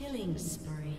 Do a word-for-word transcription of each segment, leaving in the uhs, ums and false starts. Killing spree.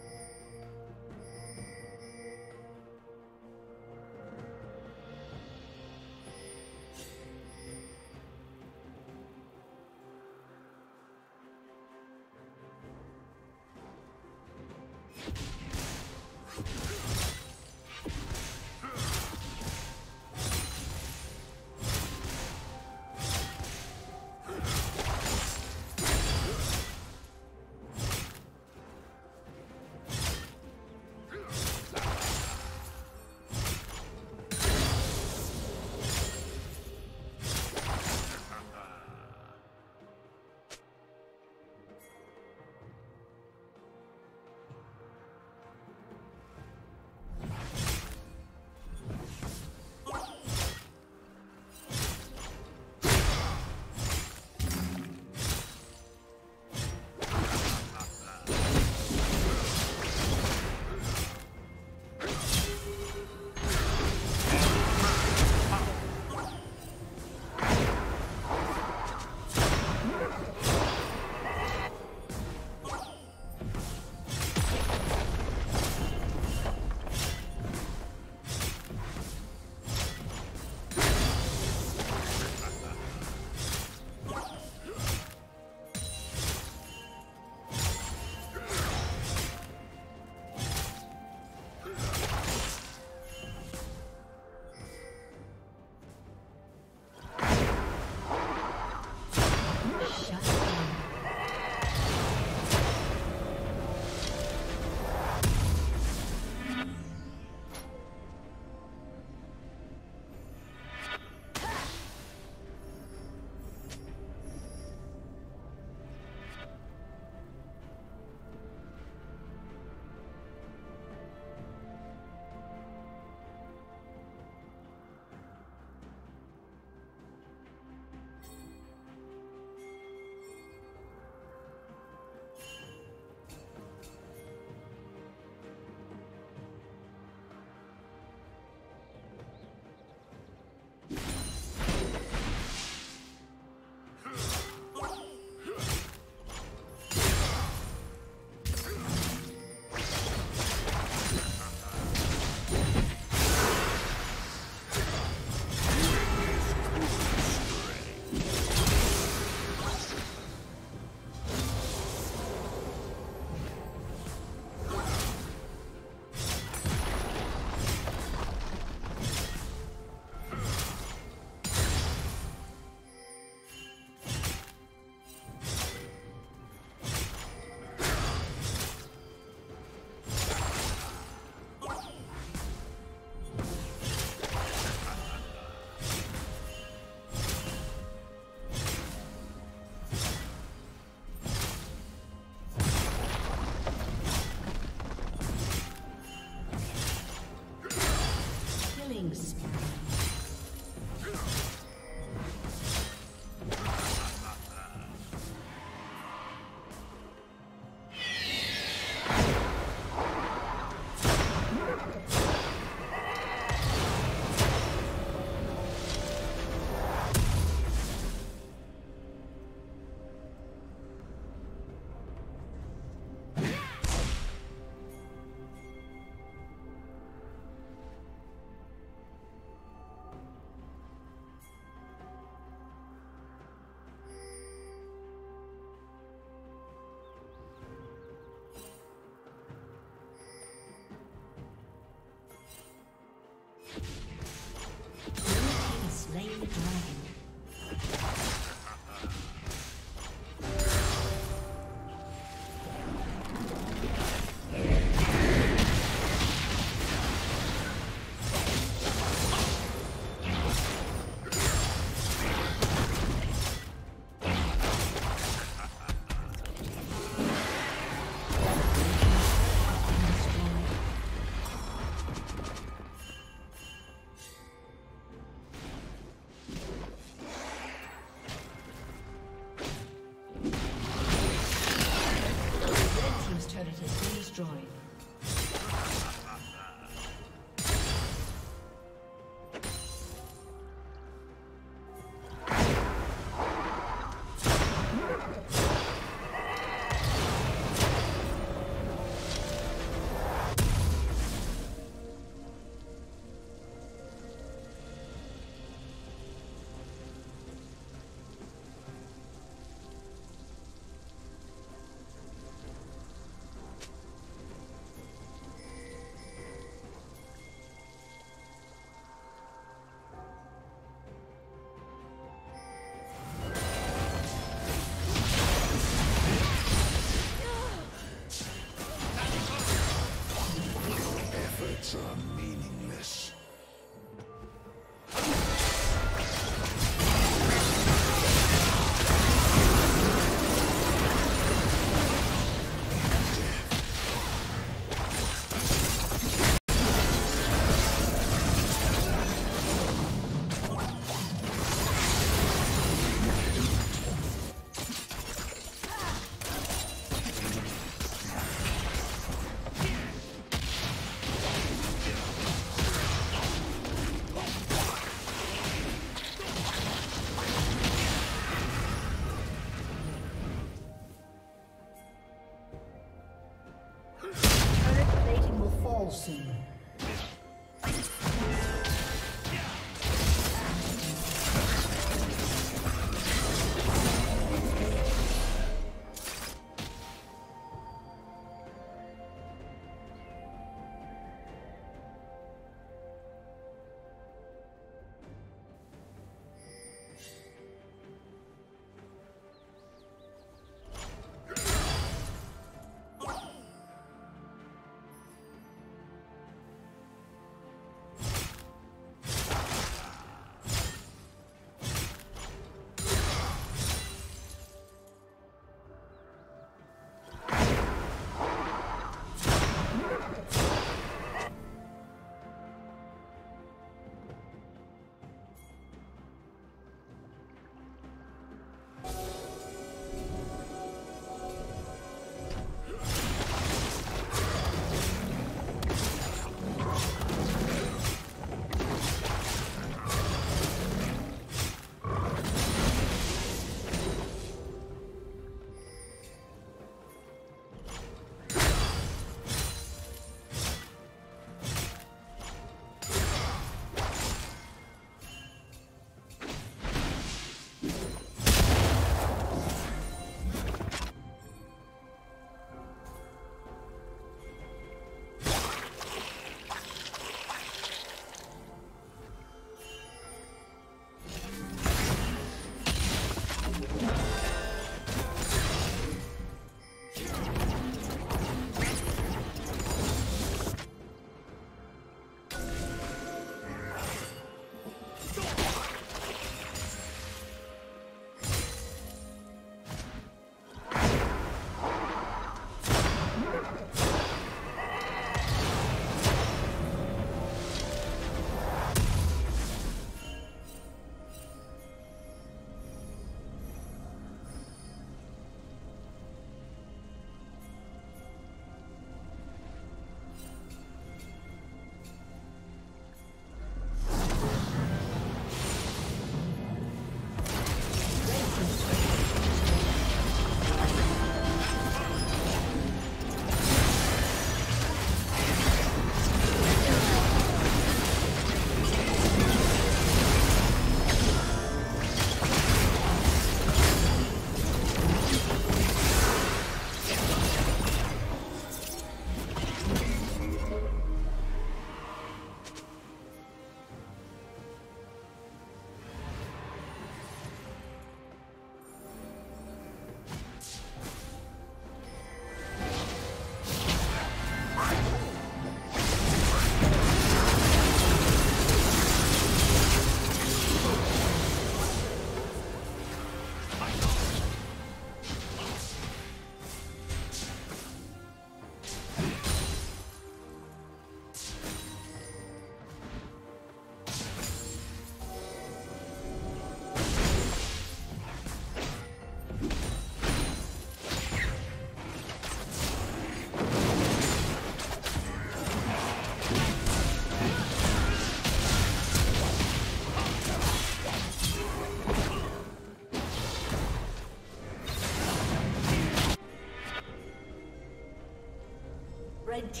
Red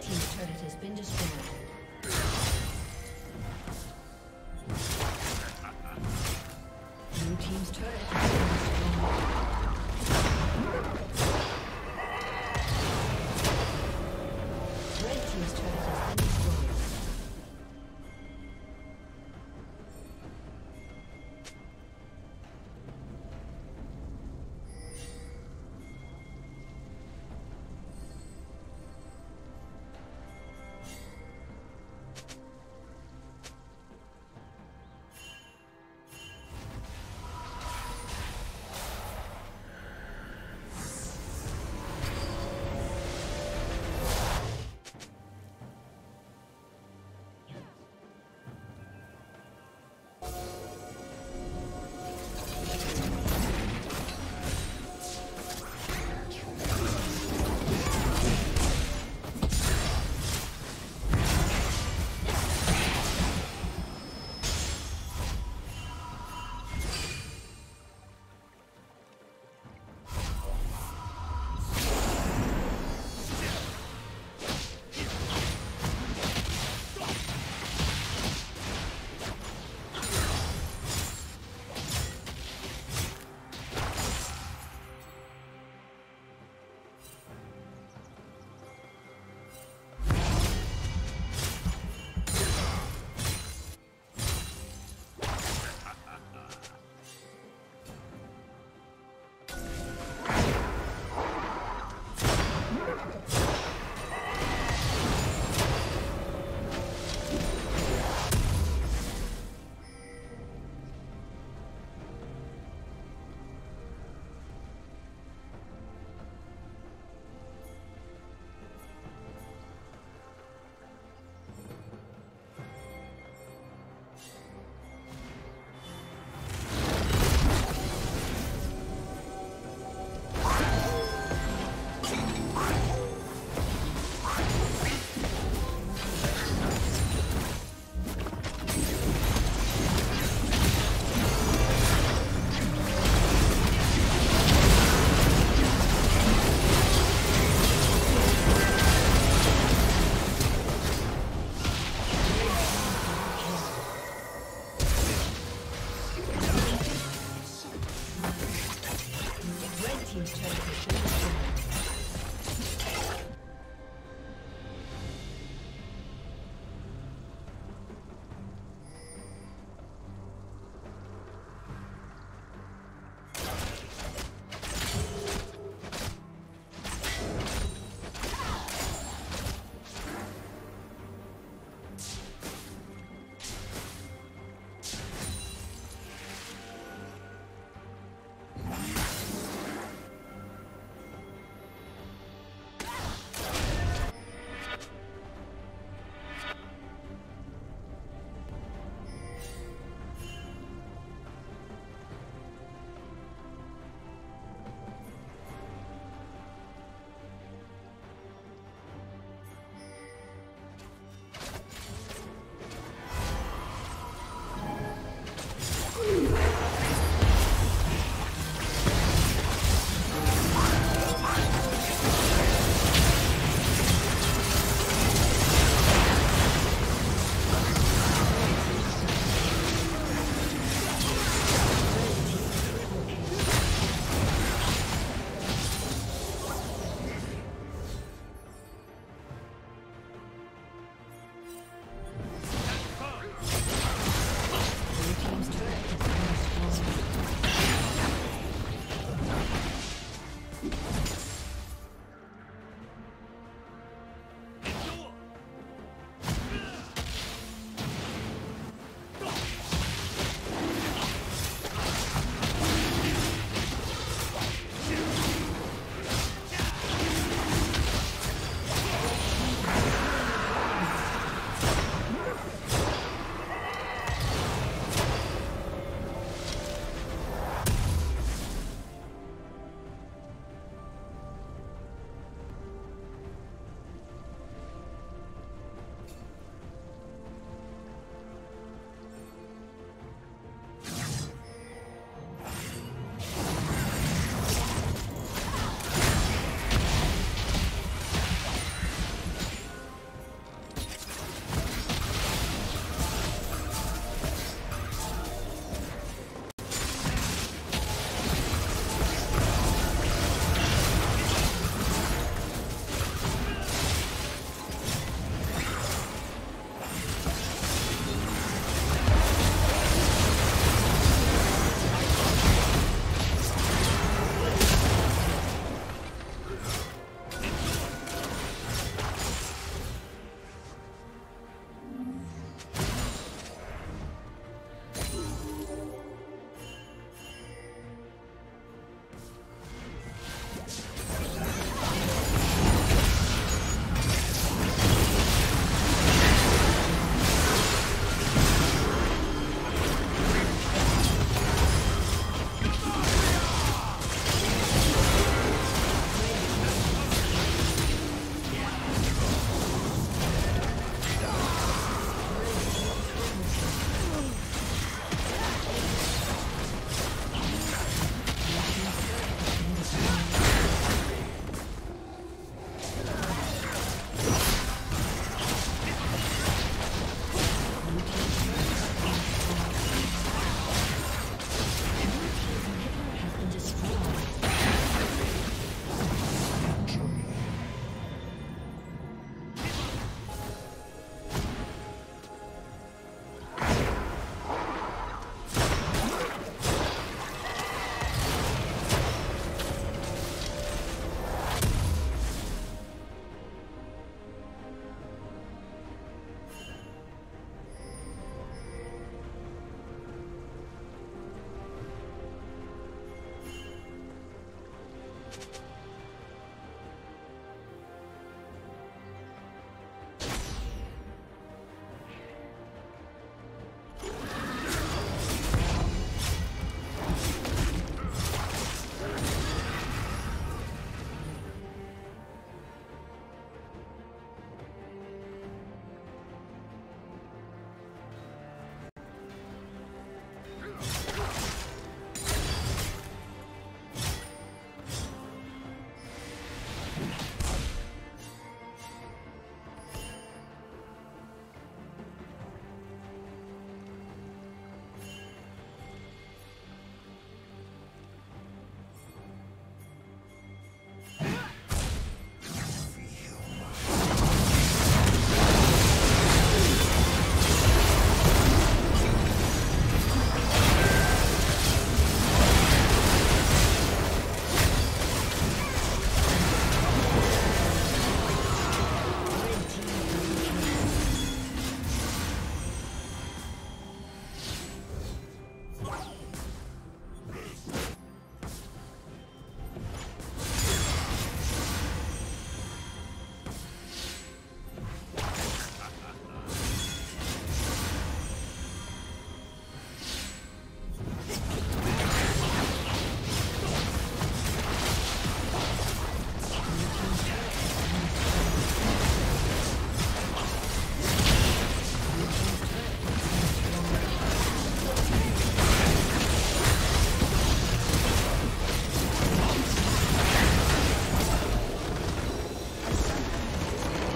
Team's turret has been destroyed. Blue team's turret has been destroyed. Red team's turret has been destroyed.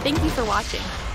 Thank you for watching.